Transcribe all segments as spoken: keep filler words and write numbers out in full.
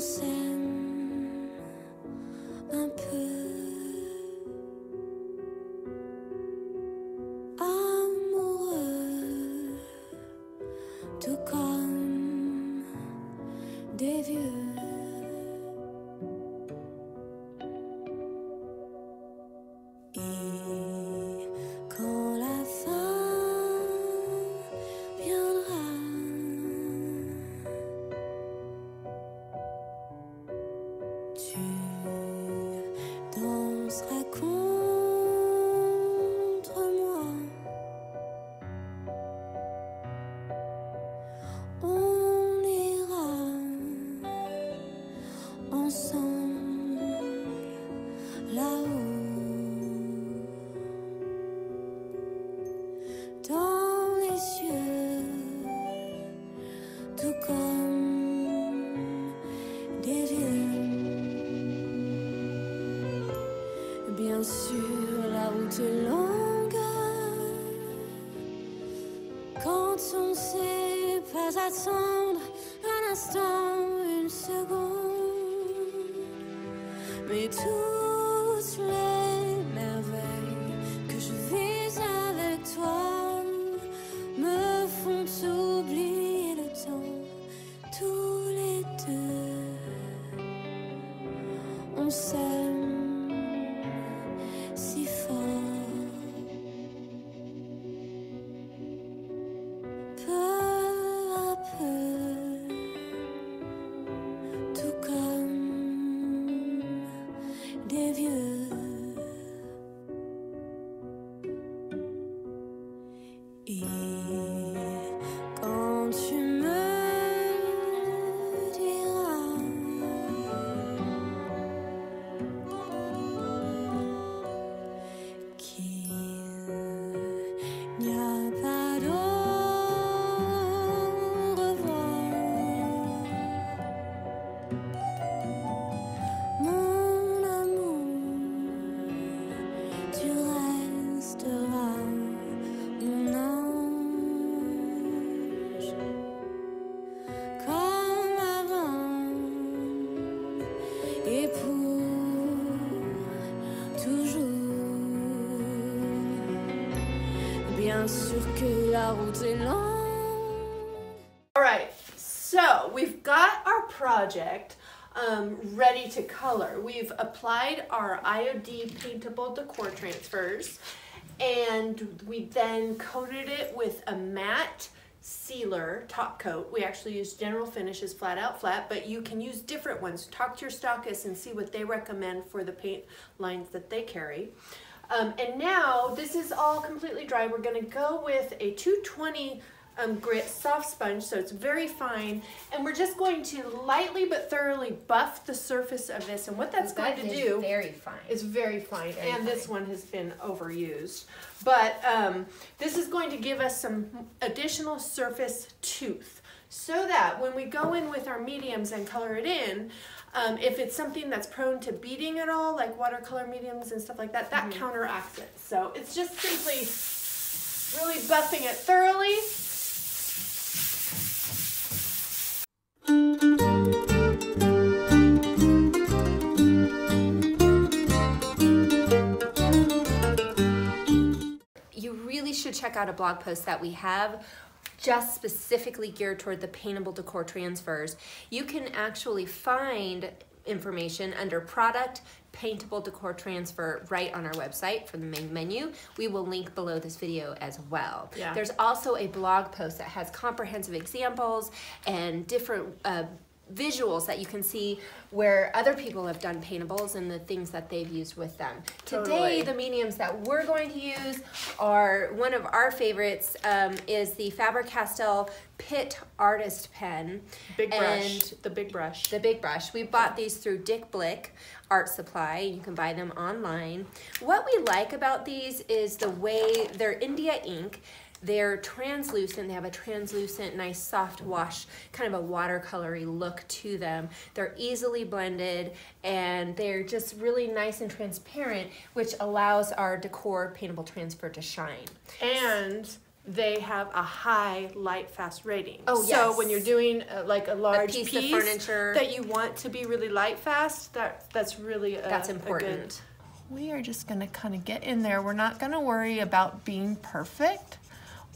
qu'on s'aime un peu amoureux, tout comme des vieux. Bien sûr, la route est longue quand on sait pas attendre un instant, une seconde. Mais toutes les merveilles que je vis avec toi me font oublier le temps. Tous les deux, on s'aime. Alright, so we've got our project um, ready to color. We've applied our I O D paintable decor transfers, and we then coated it with a matte sealer top coat. We actually use General Finishes Flat Out Flat, but you can use different ones. Talk to your stockist and see what they recommend for the paint lines that they carry. Um, and now this is all completely dry. We're going to go with a two twenty um, grit soft sponge, so it's very fine, and we're just going to lightly but thoroughly buff the surface of this. And what that's that going to do very fine. is very fine, very and fine. This one has been overused, but um, this is going to give us some additional surface tooth, so that when we go in with our mediums and color it in, um, if it's something that's prone to beading at all, like watercolor mediums and stuff like that, that mm-hmm. counteracts it. So it's just simply really buffing it thoroughly. You really should check out a blog post that we have just specifically geared toward the paintable decor transfers. You can actually find information under product paintable decor transfer right on our website from the main menu. We will link below this video as well. Yeah. There's also a blog post that has comprehensive examples and different uh, visuals that you can see where other people have done paintables and the things that they've used with them. Totally. Today, the mediums that we're going to use are one of our favorites, um, is the Faber-Castell Pitt Artist pen. Big brush, the big brush. The big brush. We bought these through Dick Blick Art Supply. You can buy them online. What we like about these is the way they're India ink. They're translucent, they have a translucent, nice soft wash, kind of a watercolory look to them. They're easily blended, and they're just really nice and transparent, which allows our decor paintable transfer to shine. And they have a high light fast rating. Oh, yes. So when you're doing uh, like a large a piece, piece of furniture that you want to be really light fast, that that's really a, that's important. A good... We are just gonna kind of get in there. We're not gonna worry about being perfect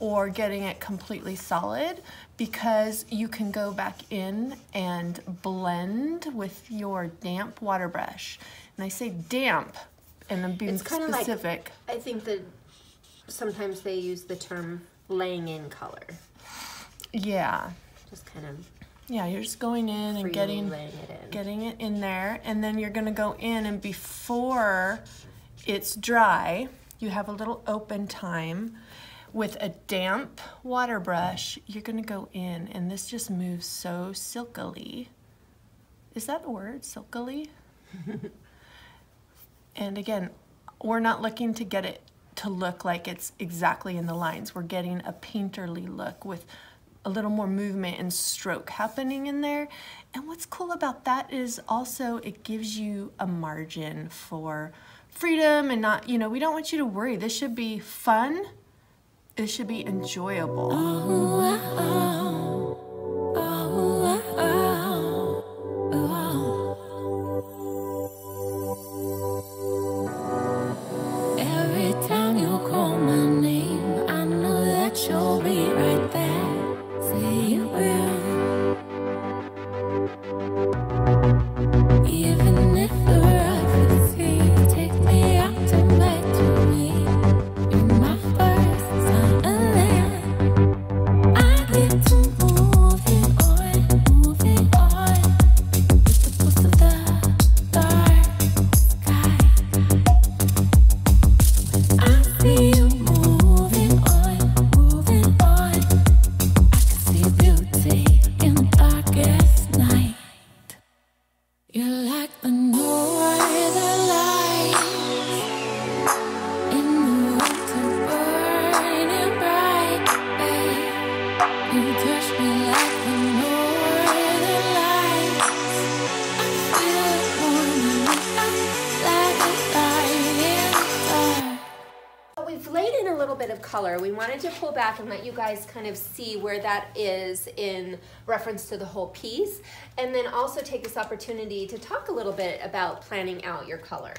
or getting it completely solid, because you can go back in and blend with your damp water brush. And I say damp, and I'm being it's specific. Like, I think that sometimes they use the term laying in color. Yeah. Just kind of. Yeah, you're just going in and getting laying it in. Getting it in there, and then you're gonna go in, and before it's dry, you have a little open time. With a damp water brush, you're gonna go in, and this just moves so silkily. Is that a word, silkily? And again, we're not looking to get it to look like it's exactly in the lines. We're getting a painterly look with a little more movement and stroke happening in there. And what's cool about that is also it gives you a margin for freedom and not, you know, we don't want you to worry. This should be fun. It should be enjoyable. Oh, wow. Oh, wow. Oh, wow. Every time you call my name, I know that you'll be right there. Say you will. Even if the world could see, take me out and back to me. Color. We wanted to pull back and let you guys kind of see where that is in reference to the whole piece, and then also take this opportunity to talk a little bit about planning out your color.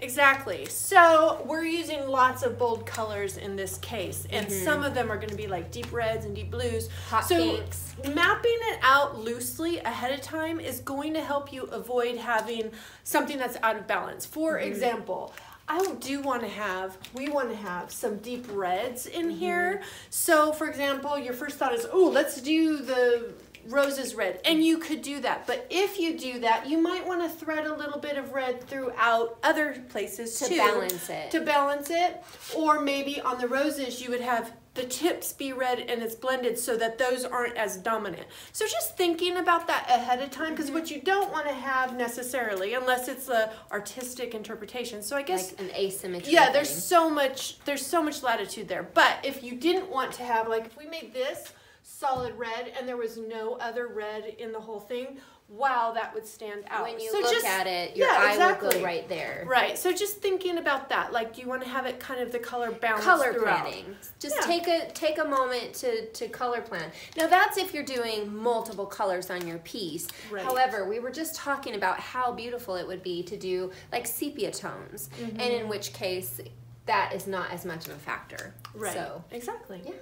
Exactly. So we're using lots of bold colors in this case, and mm-hmm. some of them are going to be like deep reds and deep blues, hot so pinks. Mapping it out loosely ahead of time is going to help you avoid having something that's out of balance. For mm-hmm. example, I do want to have, we want to have some deep reds in mm-hmm. here. So for example, your first thought is, oh, let's do the roses red. And you could do that. But if you do that, you might want to thread a little bit of red throughout other places to too, balance it. To balance it. Or maybe on the roses, you would have the tips be red and it's blended so that those aren't as dominant. So just thinking about that ahead of time, because mm-hmm. what you don't want to have necessarily, unless it's a artistic interpretation. So I guess like an asymmetry. Yeah, there's thing. so much there's so much latitude there. But if you didn't want to have, like if we made this solid red and there was no other red in the whole thing, wow, that would stand out. When you so look just, at it, your yeah, eye exactly. would go right there. Right, so just thinking about that, like do you want to have it kind of the color balance Color throughout? Planning. Just yeah. take a take a moment to, to color plan. Now that's if you're doing multiple colors on your piece. Right. However, we were just talking about how beautiful it would be to do like sepia tones, mm-hmm. and in which case that is not as much of a factor. Right, so, exactly. Yeah.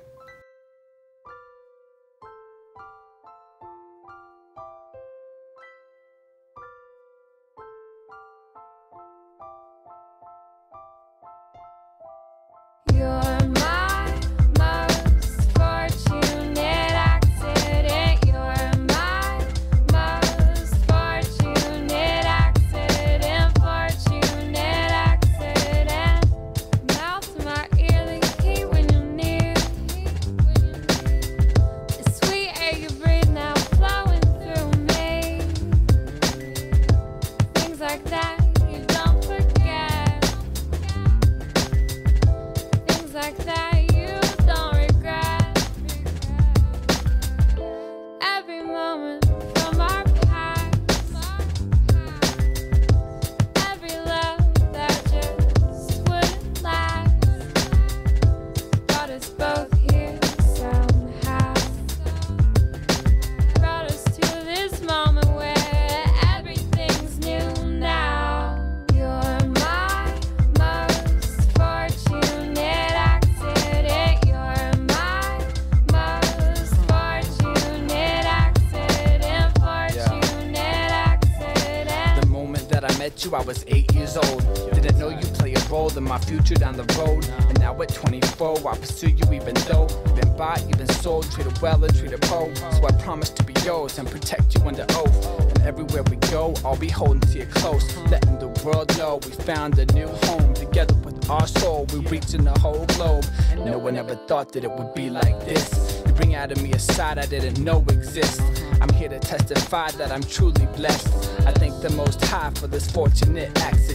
you I was eight years old. Didn't know you play a role in my future down the road. And now at twenty-four, I pursue you even though you've been bought, you've been sold, treated well and treated pro. So I promise to be yours and protect you under oath. And everywhere we go, I'll be holding to you close, letting the world know we found a new home. Together with our soul, we're reaching the whole globe. And no one ever thought that it would be like this. You bring out of me a side I didn't know exists. I'm here to testify that I'm truly blessed. I thank the Most High for this fortunate accident.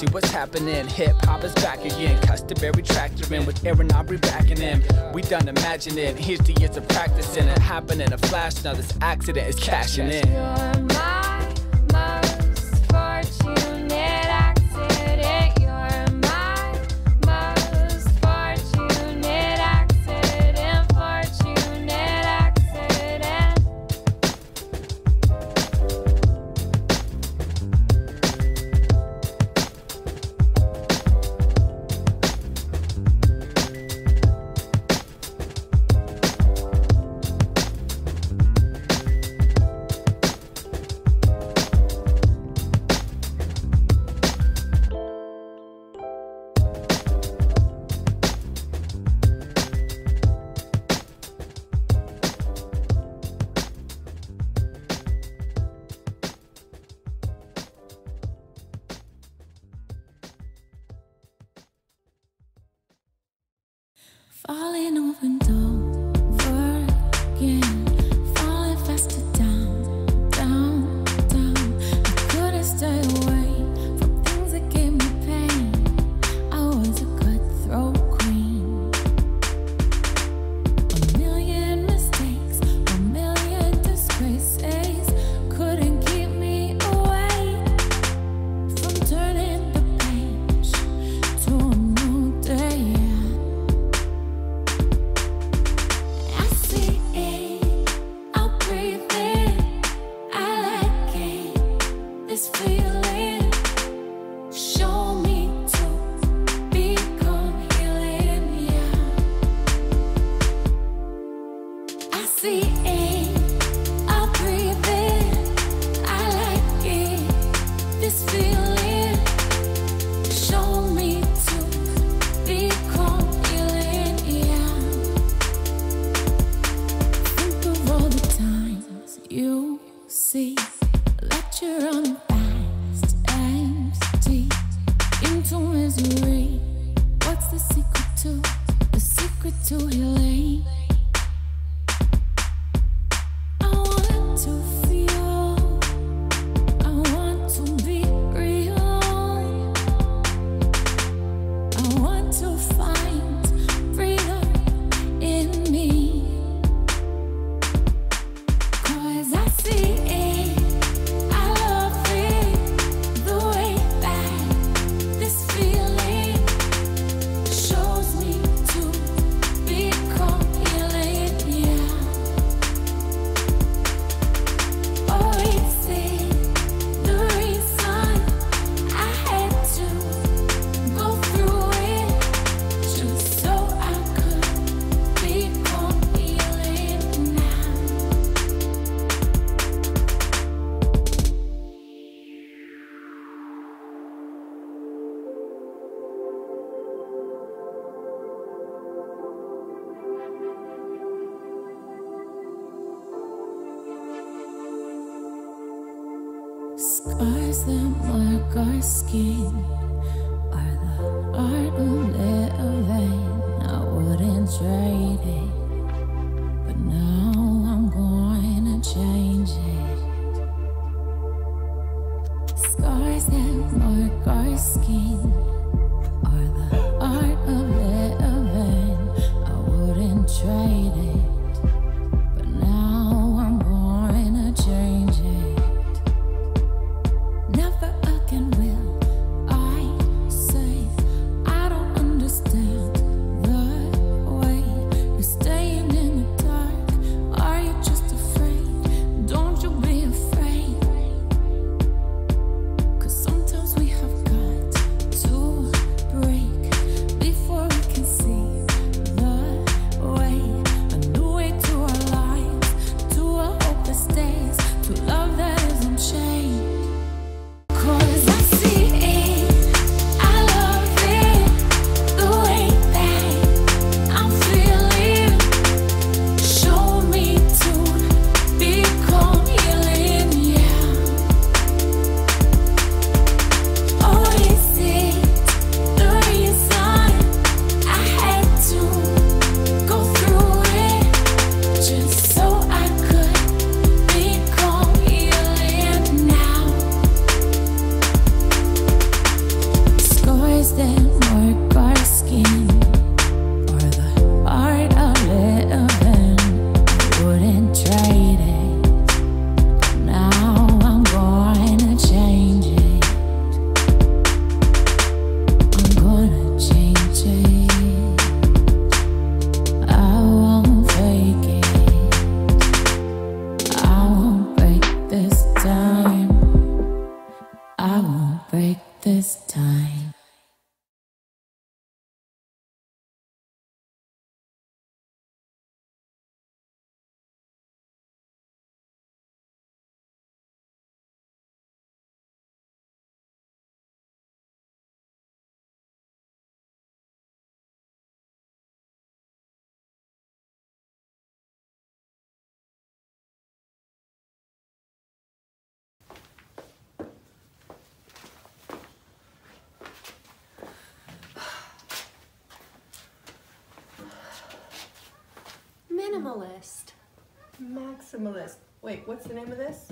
See what's happening, hip-hop is back again. Customary tractoring with Aaron Aubrey backing him. We done imagining, here's the years of practicing. It happened in a flash, now this accident is cashing in. You're my most fortunate accident. You're my most fortunate accident. Fortunate accident. Falling over and over again, falling faster down, down, down. I couldn't stay away from things that gave me pain. I was a cutthroat queen. A million mistakes, a million disgraces couldn't keep me away from turning the page to a new day. Scars that mark our skin are the art of living. I wouldn't trade it, but now I'm going to change it. Scars that mark our skin are the art of living. I wouldn't trade it, but now I'm going to change it. Maximalist. Maximalist. Wait, what's the name of this?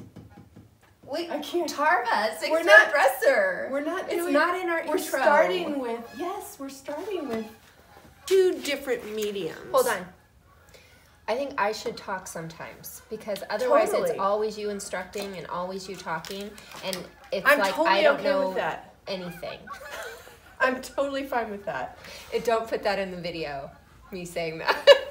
Wait, I can't. Tarva, six we're not dresser. We're not. It's doing, not in our. We're intro. starting with. Yes, we're starting with two different mediums. Hold on. I think I should talk sometimes because otherwise totally. It's always you instructing and always you talking, and it's I'm like totally I don't okay know with that. anything. I'm totally fine with that. And don't put that in the video, me saying that.